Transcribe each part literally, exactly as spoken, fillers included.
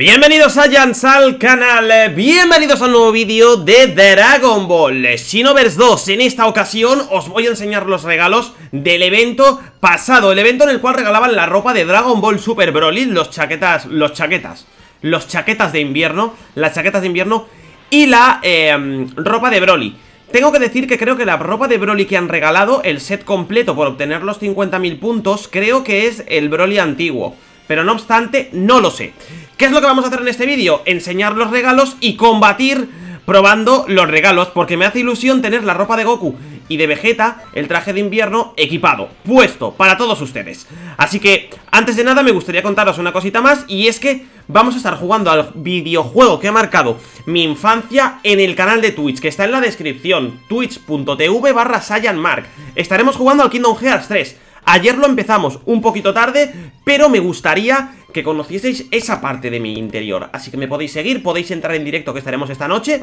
Bienvenidos a Saiyans al canal, bienvenidos a un nuevo vídeo de Dragon Ball Xenoverse dos. En esta ocasión os voy a enseñar los regalos del evento pasado, el evento en el cual regalaban la ropa de Dragon Ball Super Broly, los chaquetas, los chaquetas, los chaquetas de invierno, las chaquetas de invierno y la eh, ropa de Broly. Tengo que decir que creo que la ropa de Broly que han regalado, el set completo por obtener los cincuenta mil puntos, creo que es el Broly antiguo. Pero no obstante, no lo sé. ¿Qué es lo que vamos a hacer en este vídeo? Enseñar los regalos y combatir probando los regalos, porque me hace ilusión tener la ropa de Goku y de Vegeta, el traje de invierno equipado, puesto para todos ustedes. Así que, antes de nada, me gustaría contaros una cosita más, y es que vamos a estar jugando al videojuego que ha marcado mi infancia en el canal de Twitch, que está en la descripción, twitch.tv barra Saiyan Mark. Estaremos jugando al Kingdom Hearts tres. Ayer lo empezamos un poquito tarde, pero me gustaría que conocieseis esa parte de mi interior. Así que me podéis seguir, podéis entrar en directo que estaremos esta noche,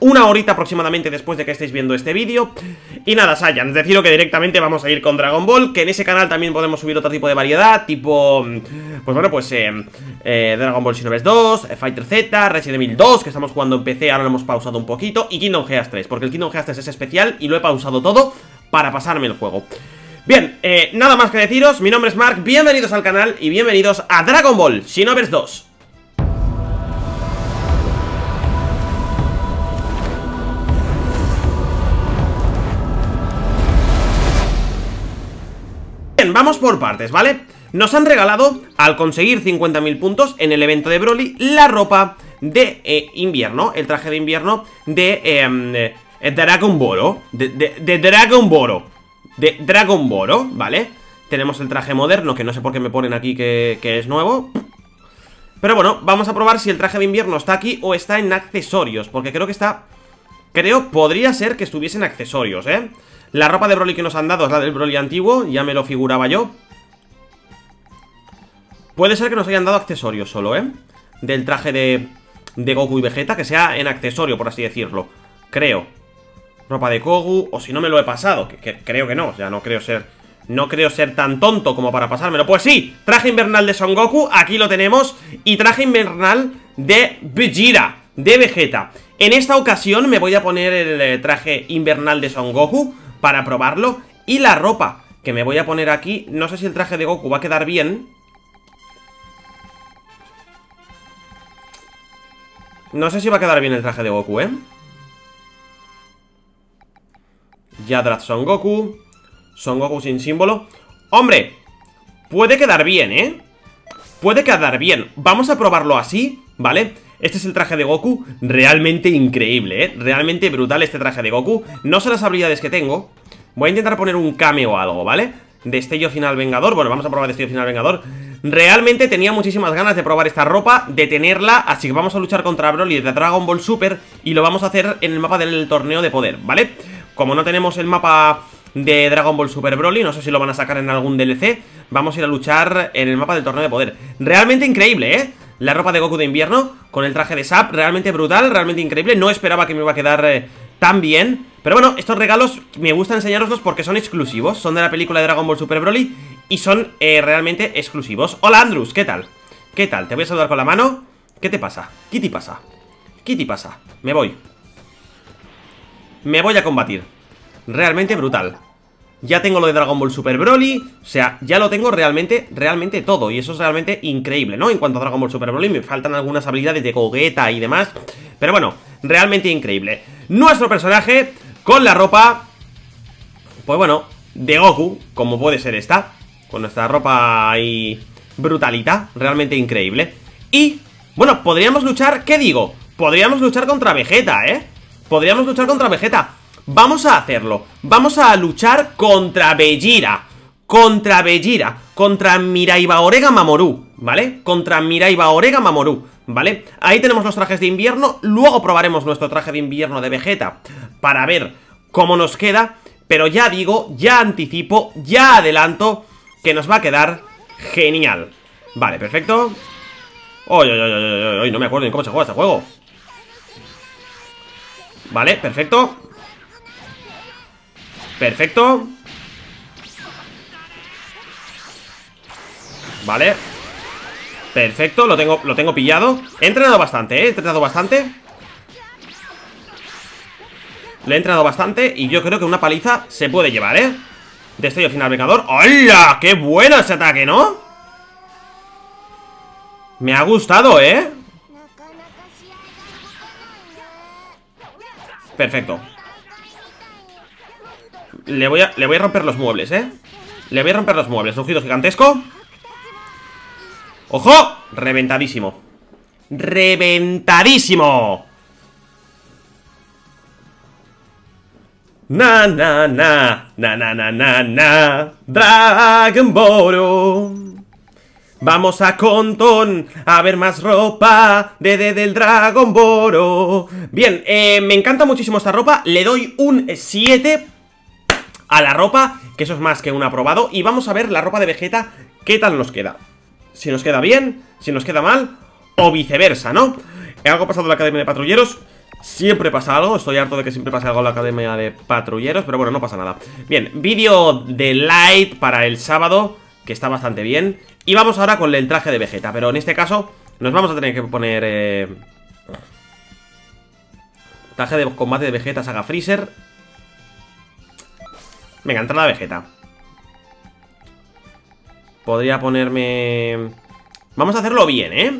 una horita aproximadamente después de que estéis viendo este vídeo. Y nada, Saiyans, deciros que directamente vamos a ir con Dragon Ball, que en ese canal también podemos subir otro tipo de variedad, tipo, pues bueno, pues eh, eh, Dragon Ball Xenoverse dos, FighterZ, Resident Evil dos, que estamos jugando en P C, ahora lo hemos pausado un poquito, y Kingdom Hearts tres, porque el Kingdom Hearts tres es especial y lo he pausado todo para pasarme el juego. Bien, eh, nada más que deciros, mi nombre es Mark, bienvenidos al canal y bienvenidos a Dragon Ball Xenoverse dos. Bien, vamos por partes, ¿vale? Nos han regalado, al conseguir cincuenta mil puntos en el evento de Broly, la ropa de eh, invierno, el traje de invierno de, eh, de Dragon Ball, de, de, de Dragon Ball. De Dragon Ball, ¿vale? Tenemos el traje moderno, que no sé por qué me ponen aquí que, que es nuevo. Pero bueno, vamos a probar si el traje de invierno está aquí o está en accesorios, porque creo que está... Creo, podría ser que estuviese en accesorios, ¿eh? La ropa de Broly que nos han dado es la del Broly antiguo, ya me lo figuraba yo. Puede ser que nos hayan dado accesorios solo, ¿eh? Del traje de, de Goku y Vegeta, que sea en accesorio, por así decirlo. Creo. Ropa de Kogu, o si no me lo he pasado, que, que creo que no, o sea, no creo ser No creo ser tan tonto como para pasármelo. Pues sí, traje invernal de Son Goku, aquí lo tenemos. Y traje invernal de Vegeta, de Vegeta. En esta ocasión me voy a poner el traje invernal de Son Goku para probarlo, y la ropa que me voy a poner aquí, no sé si el traje de Goku va a quedar bien. No sé si va a quedar bien el traje de Goku, eh Yadrat Son Goku, Son Goku sin símbolo. Hombre, puede quedar bien, ¿eh? Puede quedar bien. Vamos a probarlo así, ¿vale? Este es el traje de Goku, realmente increíble, ¿eh? Realmente brutal este traje de Goku. No sé las habilidades que tengo. Voy a intentar poner un cameo o algo, ¿vale? Destello final vengador, bueno, vamos a probar destello final vengador. Realmente tenía muchísimas ganas de probar esta ropa, de tenerla, así que vamos a luchar contra Broly de Dragon Ball Super, y lo vamos a hacer en el mapa del torneo de poder, ¿vale? Como no tenemos el mapa de Dragon Ball Super Broly, no sé si lo van a sacar en algún D L C, vamos a ir a luchar en el mapa del torneo de poder. Realmente increíble, ¿eh? La ropa de Goku de invierno con el traje de Sap, realmente brutal, realmente increíble. No esperaba que me iba a quedar eh, tan bien. Pero bueno, estos regalos me gusta enseñaroslos porque son exclusivos, son de la película de Dragon Ball Super Broly y son eh, realmente exclusivos. Hola, Andrus, ¿qué tal? ¿Qué tal? Te voy a saludar con la mano. ¿Qué te pasa? ¿Qué te pasa? ¿Qué te pasa? Me voy. Me voy a combatir. Realmente brutal. Ya tengo lo de Dragon Ball Super Broly. O sea, ya lo tengo realmente, realmente todo. Y eso es realmente increíble, ¿no? En cuanto a Dragon Ball Super Broly, me faltan algunas habilidades de Gogeta y demás. Pero bueno, realmente increíble. Nuestro personaje con la ropa, pues bueno, de Goku, como puede ser esta. Con nuestra ropa ahí brutalita, realmente increíble. Y, bueno, podríamos luchar, ¿qué digo? Podríamos luchar contra Vegeta, ¿eh? Podríamos luchar contra Vegeta. Vamos a hacerlo. Vamos a luchar contra Vegeta. Contra Vegeta. Contra Miraibaorega Mamoru, ¿vale? Contra Miraibaorega Mamoru, ¿vale? Ahí tenemos los trajes de invierno. Luego probaremos nuestro traje de invierno de Vegeta para ver cómo nos queda. Pero ya digo, ya anticipo, ya adelanto que nos va a quedar genial. Vale, perfecto. Oy, oy, oy, oy, oy, no me acuerdo ni cómo se juega este juego. Vale, perfecto. Perfecto. Vale. Perfecto, lo tengo, lo tengo pillado. He entrenado bastante, ¿eh? He entrenado bastante. Le he entrenado bastante y yo creo que una paliza se puede llevar, ¿eh? Destello final vengador. ¡Hola! ¡Qué bueno ese ataque!, ¿no? Me ha gustado, ¿eh? Perfecto. Le voy a, le voy a romper los muebles, ¿eh? Le voy a romper los muebles. Un giro gigantesco. ¡Ojo! Reventadísimo. ¡Reventadísimo! Na, na, na. Na, na, na, na, na. Dragon Ball. Vamos a Contón a ver más ropa de, de del Dragon Ball. Bien, eh, me encanta muchísimo esta ropa. Le doy un siete a la ropa, que eso es más que un aprobado. Y vamos a ver la ropa de Vegeta, qué tal nos queda. Si nos queda bien, si nos queda mal, o viceversa, ¿no? Algo pasado en la Academia de Patrulleros. Siempre pasa algo, estoy harto de que siempre pase algo en la Academia de Patrulleros, pero bueno, no pasa nada. Bien, vídeo de Light para el sábado, que está bastante bien. Y vamos ahora con el traje de Vegeta, pero en este caso nos vamos a tener que poner eh... traje de combate de Vegeta Saga Freezer. Venga, entrada Vegeta. Podría ponerme... Vamos a hacerlo bien, ¿eh?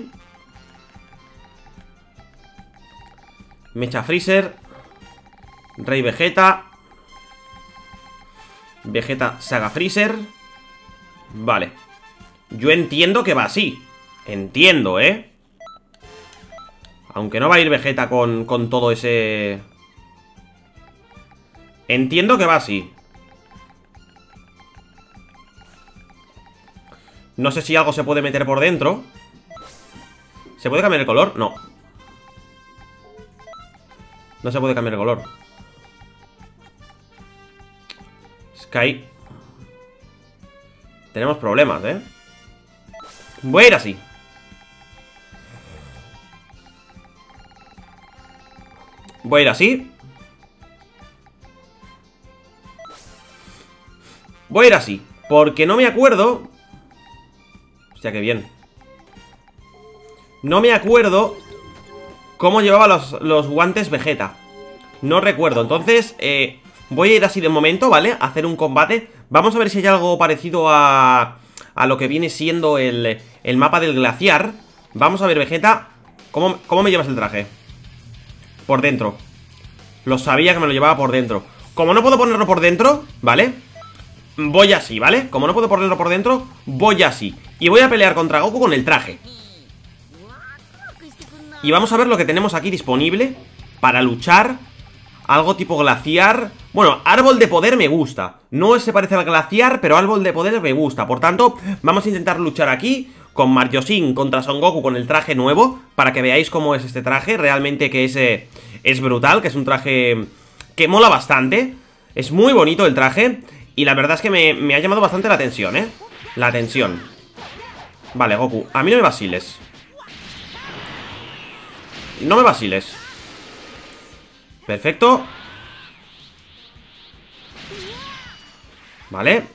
Mecha Freezer. Rey Vegeta. Vegeta Saga Freezer. Vale. Yo entiendo que va así. Entiendo, ¿eh? Aunque no va a ir Vegeta con, con todo ese... Entiendo que va así. No sé si algo se puede meter por dentro. ¿Se puede cambiar el color? No. No se puede cambiar el color. Sky. Tenemos problemas, ¿eh? Voy a ir así. Voy a ir así. Voy a ir así. Porque no me acuerdo... Hostia, qué bien. No me acuerdo cómo llevaba los, los guantes Vegeta. No recuerdo. Entonces, eh, voy a ir así de momento, ¿vale? A hacer un combate. Vamos a ver si hay algo parecido a, a lo que viene siendo el, el mapa del glaciar. Vamos a ver, Vegeta, ¿cómo, cómo me llevas el traje? Por dentro. Lo sabía que me lo llevaba por dentro. Como no puedo ponerlo por dentro, ¿vale? Voy así, ¿vale? Como no puedo ponerlo por dentro, voy así. Y voy a pelear contra Goku con el traje. Y vamos a ver lo que tenemos aquí disponible para luchar. Algo tipo glaciar. Bueno, árbol de poder me gusta. No se parece al glaciar, pero árbol de poder me gusta. Por tanto, vamos a intentar luchar aquí con Mariosin contra Son Goku con el traje nuevo, para que veáis cómo es este traje. Realmente que es, eh, es brutal, que es un traje que mola bastante. Es muy bonito el traje. Y la verdad es que me, me ha llamado bastante la atención, ¿eh? La atención. Vale, Goku, a mí no me vaciles. No me vaciles. Perfecto. Vale.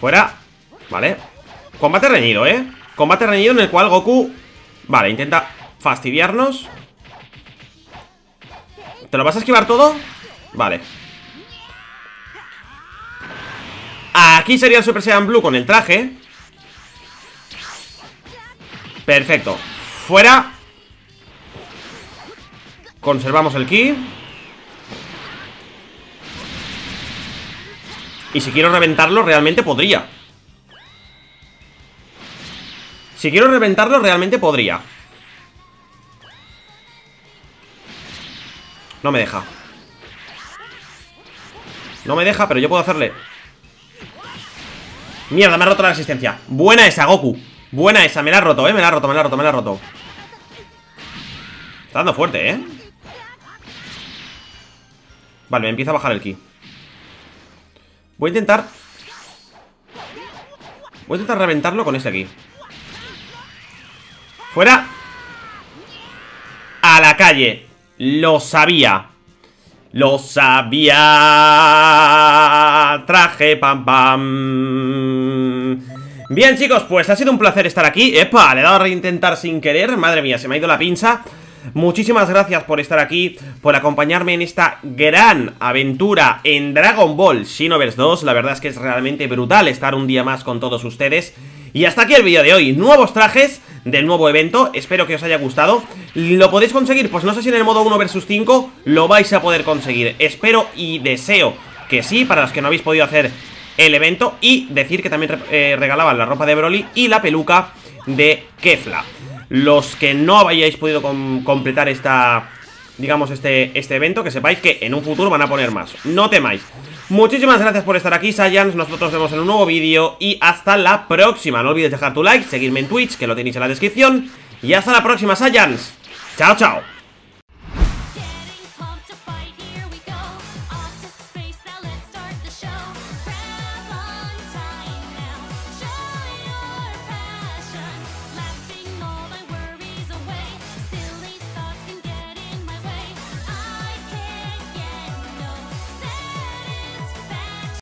Fuera. Vale. Combate reñido, ¿eh? Combate reñido en el cual Goku... Vale, intenta fastidiarnos. ¿Te lo vas a esquivar todo? Vale. Aquí sería el Super Saiyan Blue con el traje. Perfecto. Fuera. Conservamos el ki. Y si quiero reventarlo, realmente podría. Si quiero reventarlo, realmente podría. No me deja. No me deja, pero yo puedo hacerle. Mierda, me ha roto la resistencia. Buena esa, Goku. Buena esa, me la ha roto, eh, me la ha roto, me la ha roto, me la ha roto. Está dando fuerte, eh. Vale, me empieza a bajar el ki. Voy a intentar Voy a intentar reventarlo con este ki. Fuera. A la calle. Lo sabía. Lo sabía. Traje pam pam. Bien, chicos, pues ha sido un placer estar aquí. Epa, le he dado a reintentar sin querer. Madre mía, se me ha ido la pinza. Muchísimas gracias por estar aquí, por acompañarme en esta gran aventura en Dragon Ball Xenoverse dos. La verdad es que es realmente brutal estar un día más con todos ustedes. Y hasta aquí el vídeo de hoy. Nuevos trajes del nuevo evento, espero que os haya gustado. ¿Lo podéis conseguir? Pues no sé si en el modo uno versus cinco lo vais a poder conseguir. Espero y deseo que sí, para los que no habéis podido hacer el evento. Y decir que también eh, regalaban la ropa de Broly y la peluca de Kefla. Los que no hayáis podido com completar esta, digamos, este, este evento, que sepáis que en un futuro van a poner más. No temáis. Muchísimas gracias por estar aquí, Saiyans. Nosotros nos vemos en un nuevo vídeo y hasta la próxima. No olvides dejar tu like, seguirme en Twitch, que lo tenéis en la descripción. Y hasta la próxima, Saiyans. Chao, chao.